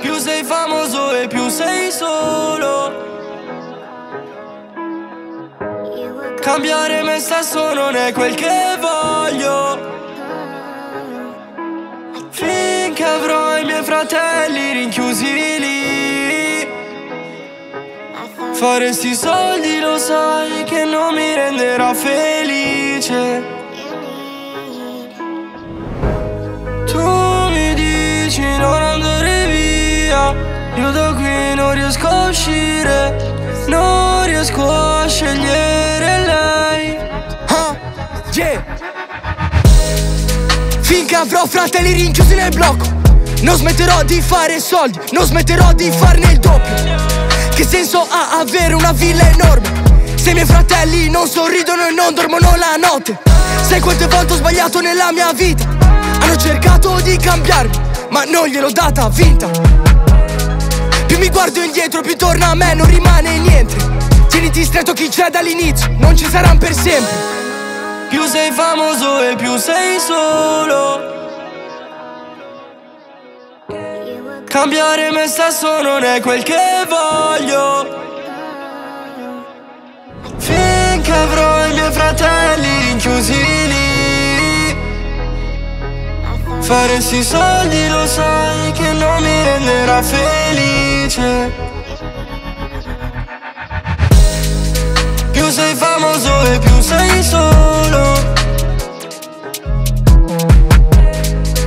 Più sei famoso e più sei solo. Cambiare me stesso non è quel che voglio. Finché avrò i miei fratelli rinchiusi lì, fare sti soldi lo sai che non mi renderà felice. Non andare via, io da qui non riesco a uscire, non riesco a scegliere lei. Yeah. Finché avrò fratelli rinchiusi nel blocco, non smetterò di fare soldi, non smetterò di farne il doppio. Che senso ha avere una villa enorme se i miei fratelli non sorridono e non dormono la notte? Sai quante volte ho sbagliato nella mia vita? Hanno cercato di cambiarmi, ma non gliel'ho data vinta. Più mi guardo indietro, più torna a me, non rimane niente. Tieniti stretto chi c'è dall'inizio, non ci saranno per sempre. Più sei famoso e più sei solo. Cambiare me stesso non è quel che voglio. Finché avrò i miei fratelli rinchiusi lì, fare sti soldi lo sai che non mi renderà felice. Più sei famoso e più sei solo.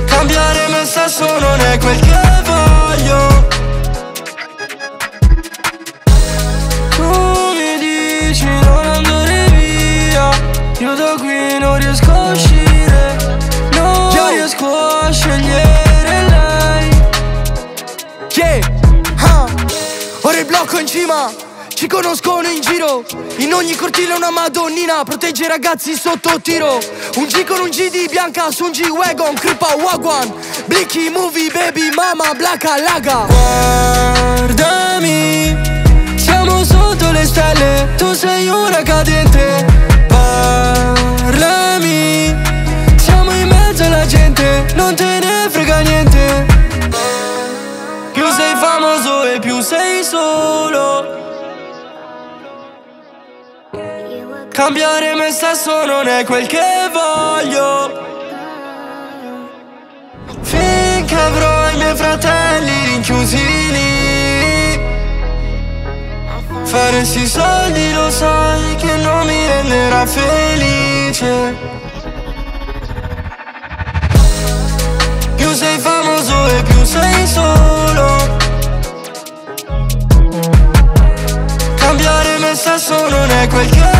Cambiare me stesso non è quel che voglio. Tu mi dici non andare via, io da qui non riesco a uscire, non riesco a scegliere lei. Ora il blocco in cima, ci conoscono in giro. In ogni cortile una madonnina protegge i ragazzi sotto tiro. Un G con un G di bianca su un G-Wagon, Crippa Wagwan, Blicky Movie, Baby Mama, Blacca Laga. Guardami, siamo sotto le stelle, tu sei una cadente. Parlami, siamo in mezzo alla gente, non te niente. Più sei famoso e più sei solo. Cambiare me stesso non è quel che voglio. Finché avrò i miei fratelli rinchiusi lì, fare sti soldi lo sai che non mi renderà felice. Più sei famoso e più sei solo. Cambiare me stesso non è quel che